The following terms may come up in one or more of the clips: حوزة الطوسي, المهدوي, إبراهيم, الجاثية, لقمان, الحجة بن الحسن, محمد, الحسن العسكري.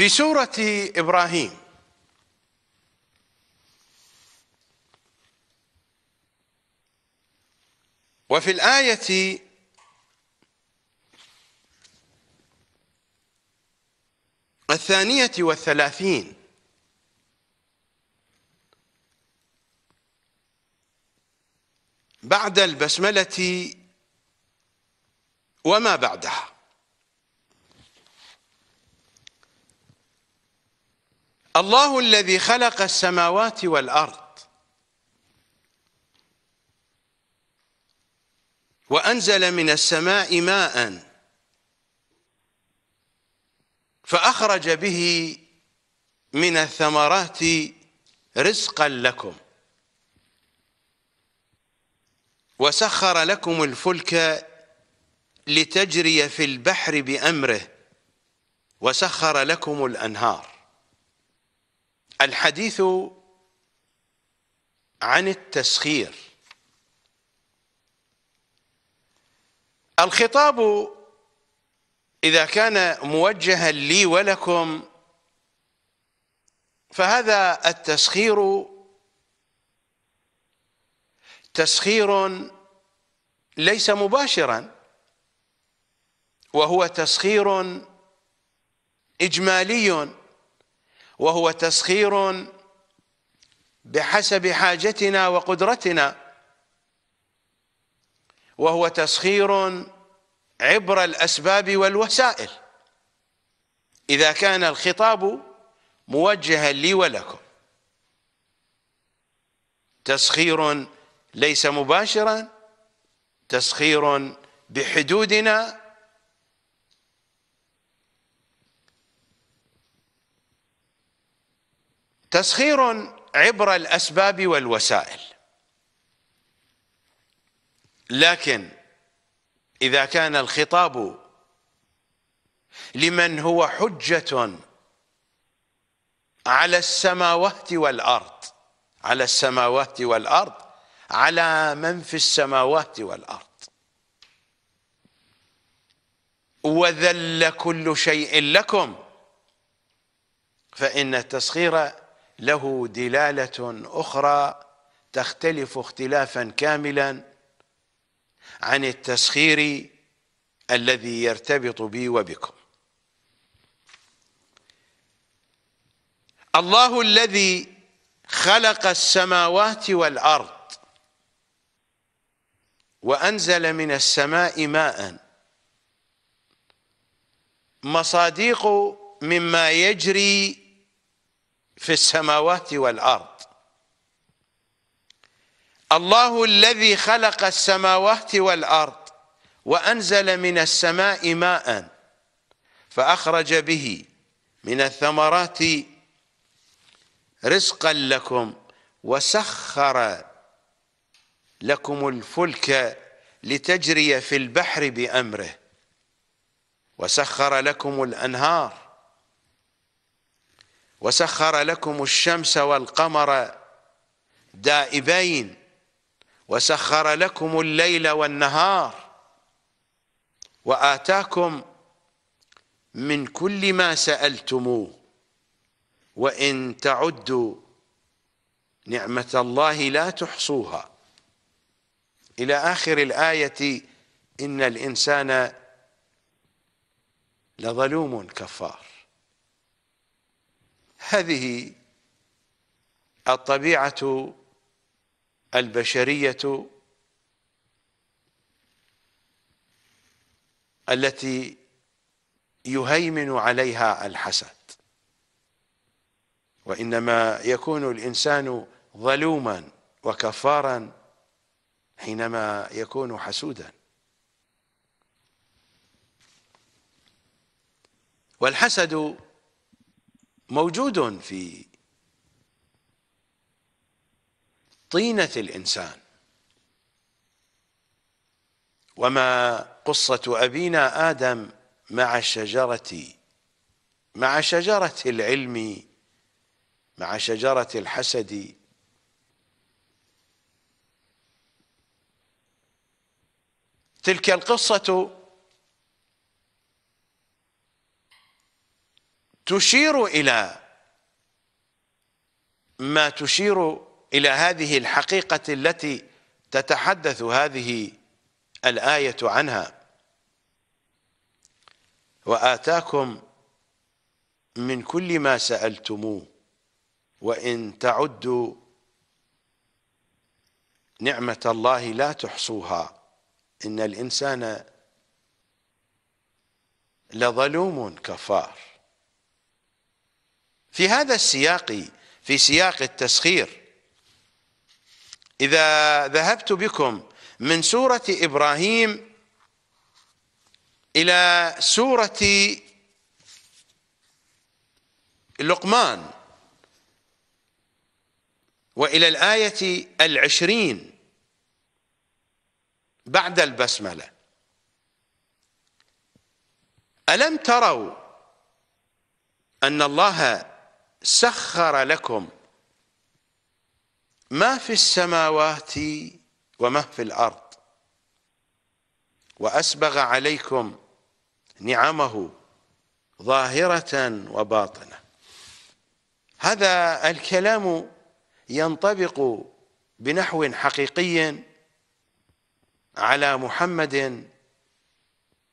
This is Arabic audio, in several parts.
في سورة إبراهيم وفي الآية 32 بعد البسملة وما بعدها الله الذي خلق السماوات والأرض وأنزل من السماء ماء فأخرج به من الثمرات رزقا لكم وسخر لكم الفلك لتجري في البحر بأمره وسخر لكم الأنهار. الحديث عن التسخير. الخطاب إذا كان موجها لي ولكم فهذا التسخير تسخير ليس مباشرا، وهو تسخير إجمالي، وهو تسخير بحسب حاجتنا وقدرتنا، وهو تسخير عبر الأسباب والوسائل إذا كان الخطاب موجها لي ولكم. تسخير ليس مباشرا، تسخير بحدودنا، تسخير عبر الأسباب والوسائل. لكن إذا كان الخطاب لمن هو حجة على السماوات والأرض، على السماوات والأرض، على من في السماوات والأرض، وذل كل شيء لكم، فإن التسخير له دلالة أخرى تختلف اختلافا كاملا عن التسخير الذي يرتبط بي وبكم. الله الذي خلق السماوات والأرض وأنزل من السماء ماء، مصاديق مما يجري في السماوات والأرض. الله الذي خلق السماوات والأرض وأنزل من السماء ماء فأخرج به من الثمرات رزقا لكم وسخر لكم الفلك لتجري في البحر بأمره وسخر لكم الأنهار وسخر لكم الشمس والقمر دائبين وسخر لكم الليل والنهار وآتاكم من كل ما سألتموه وإن تعدوا نعمة الله لا تحصوها إلى آخر الآية. إن الإنسان لظلوم كفار. هذه الطبيعة البشرية التي يهيمن عليها الحسد، وإنما يكون الإنسان ظلوما وكفارا حينما يكون حسودا. والحسد موجود في طينة الإنسان. وما قصة أبينا آدم مع شجرة العلم، مع شجرة الحسد، تلك القصة تشير إلى ما تشير إلى هذه الحقيقة التي تتحدث هذه الآية عنها. وآتاكم من كل ما سألتموه وإن تعدوا نعمة الله لا تحصوها إن الإنسان لظلوم كفار. في هذا السياق، في سياق التسخير، إذا ذهبت بكم من سورة إبراهيم إلى سورة لقمان وإلى الآية 20 بعد البسملة، ألم تروا أن الله سخر لكم ما في السماوات وما في الأرض وأسبغ عليكم نعمه ظاهرة وباطنة. هذا الكلام ينطبق بنحو حقيقي على محمد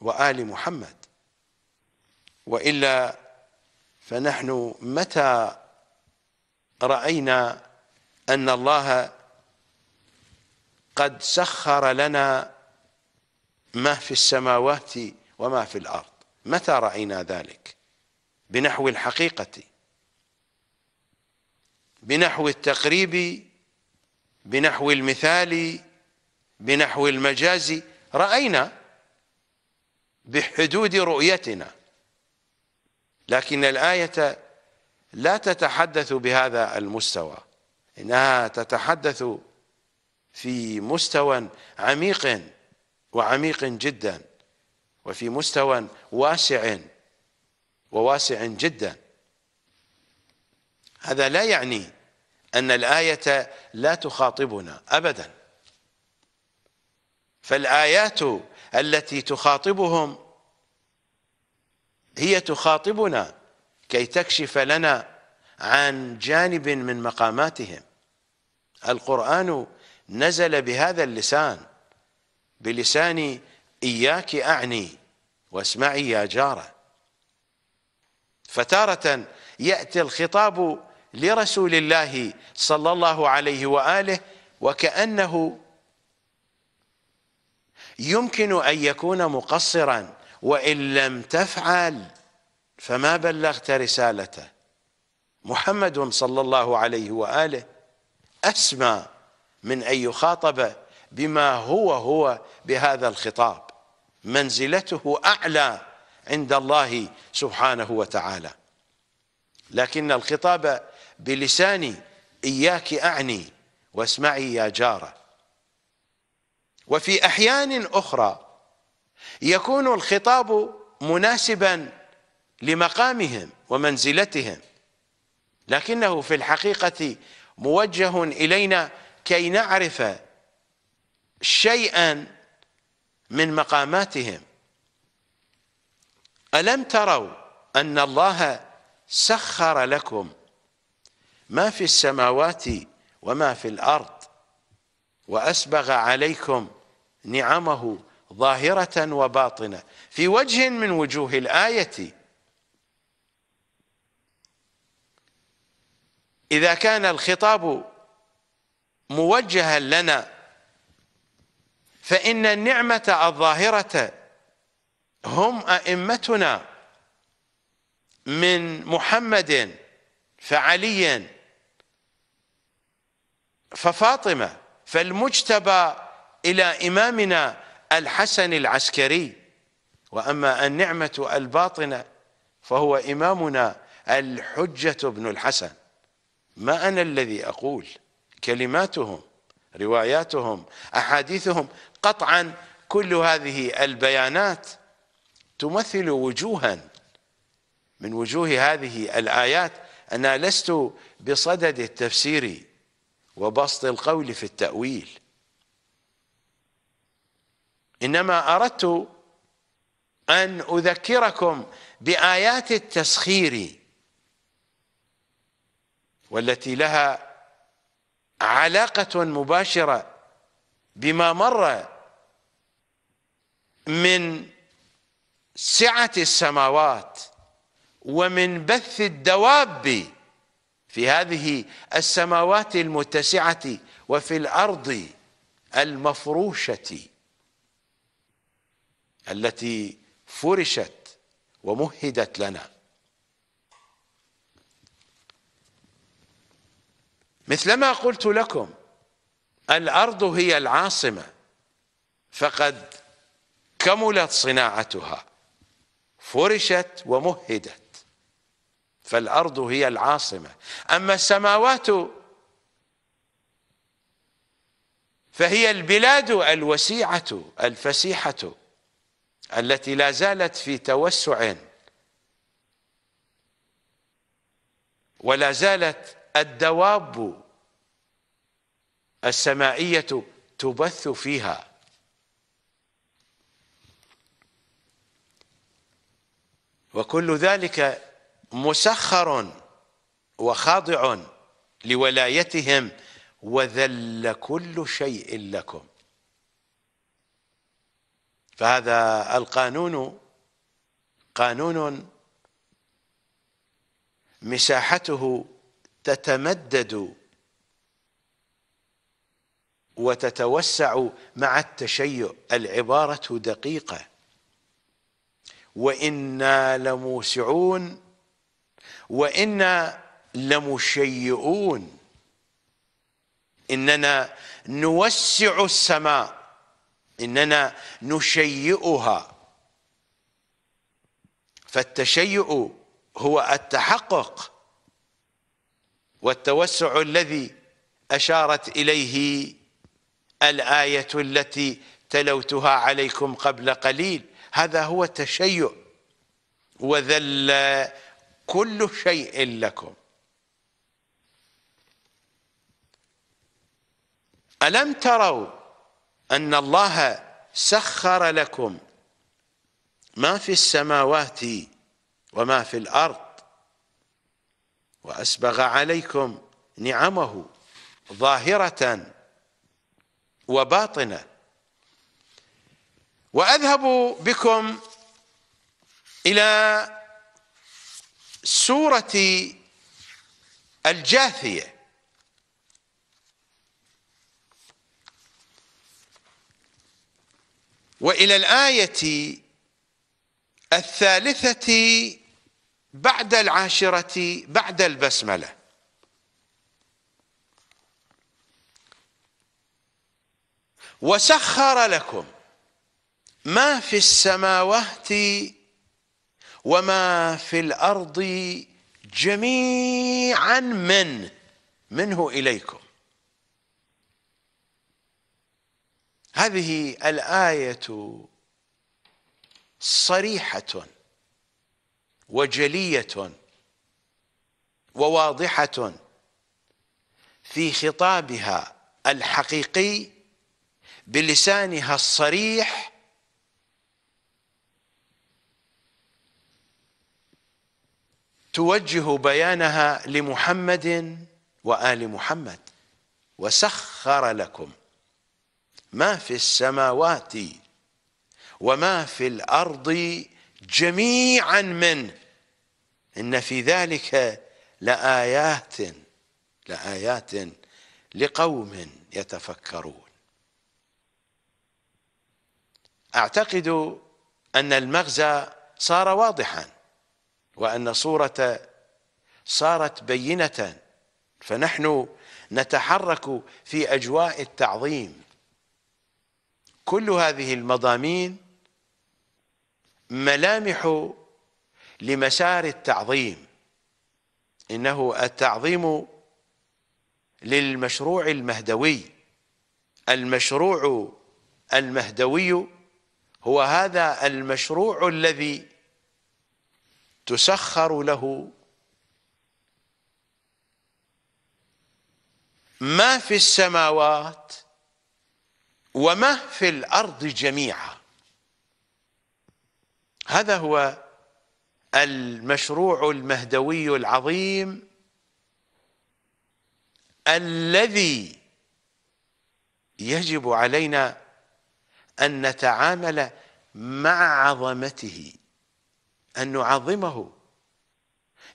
وآل محمد، وإلا فنحن متى رأينا أن الله قد سخر لنا ما في السماوات وما في الأرض؟ متى رأينا ذلك بنحو الحقيقة، بنحو التقريب، بنحو المثال، بنحو المجاز؟ رأينا بحدود رؤيتنا، لكن الآية لا تتحدث بهذا المستوى، إنها تتحدث في مستوى عميق وعميق جدا، وفي مستوى واسع وواسع جدا. هذا لا يعني أن الآية لا تخاطبنا أبدا، فالآيات التي تخاطبهم هي تخاطبنا كي تكشف لنا عن جانب من مقاماتهم. القرآن نزل بهذا اللسان، بلسان إياك أعني واسمعي يا جارة. فتارة يأتي الخطاب لرسول الله صلى الله عليه وآله وكأنه يمكن أن يكون مقصرا، وإن لم تفعل فما بلغت رسالته. محمد صلى الله عليه وآله أسمى من أن يخاطب بما هو بهذا الخطاب، منزلته أعلى عند الله سبحانه وتعالى. لكن الخطاب بلسان إياك أعني واسمعي يا جارة. وفي أحيان أخرى يكون الخطاب مناسبا لمقامهم ومنزلتهم، لكنه في الحقيقة موجه إلينا كي نعرف شيئا من مقاماتهم. ألم تروا أن الله سخر لكم ما في السماوات وما في الأرض وأسبغ عليكم نعمه ظاهرة وباطنة. في وجه من وجوه الآية، إذا كان الخطاب موجها لنا فإن النعمة الظاهرة هم أئمتنا من محمد فعلي ففاطمة فالمجتبى إلى إمامنا الحسن العسكري. وأما النعمة الباطنة فهو إمامنا الحجة بن الحسن. ما أنا الذي أقول، كلماتهم، رواياتهم، أحاديثهم، قطعا كل هذه البيانات تمثل وجوها من وجوه هذه الآيات. أنا لست بصدد التفسير وبسط القول في التأويل، إنما أردت أن أذكركم بآيات التسخير والتي لها علاقة مباشرة بما مر من سعة السماوات ومن بث الدواب في هذه السماوات المتسعة وفي الأرض المفروشة التي فرشت ومهدت لنا، مثلما قلت لكم الأرض هي العاصمة فقد كملت صناعتها، فرشت ومهدت، فالأرض هي العاصمة. أما السماوات فهي البلاد الوسيعة الفسيحة التي لا زالت في توسع ولا زالت الدواب السمائية تبث فيها. وكل ذلك مسخر وخاضع لولايتهم، وذل كل شيء لكم. فهذا القانون قانون مساحته تتمدد وتتوسع مع التشيع. العبارة دقيقة، وإنا لموسعون وإنا لمشيئون، إننا نوسع السماء، إننا نشيئها. فالتشيئ هو التحقق، والتوسع الذي أشارت إليه الآية التي تلوتها عليكم قبل قليل، هذا هو التشيع. وذل كل شيء لكم. ألم تروا أن الله سخر لكم ما في السماوات وما في الأرض وأسبغ عليكم نعمه ظاهرة وباطنة. وأذهب بكم إلى سورة الجاثية. وإلى الآية 3 بعد 10 بعد البسملة. وسخر لكم ما في السماوات وما في الأرض جميعا منه إليكم. هذه الآية صريحة وجلية وواضحة في خطابها الحقيقي بلسانها الصريح، توجه بيانها لمحمد وآل محمد. وسخر لكم ما في السماوات وما في الأرض جميعا منه، إن في ذلك لآيات لقوم يتفكرون. أعتقد أن المغزى صار واضحا، وأن صورة صارت بينة، فنحن نتحرك في أجواء التعظيم. كل هذه المضامين ملامح لمسار التعظيم، إنه التعظيم للمشروع المهدوي. المشروع المهدوي هو هذا المشروع الذي تسخر له ما في السماوات وما في الأرض جميعا. هذا هو المشروع المهدوي العظيم الذي يجب علينا أن نتعامل مع عظمته، أن نعظمه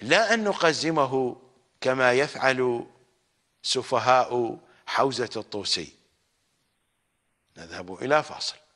لا أن نقزمه كما يفعل سفهاء حوزة الطوسي. نذهب إلى فاصل.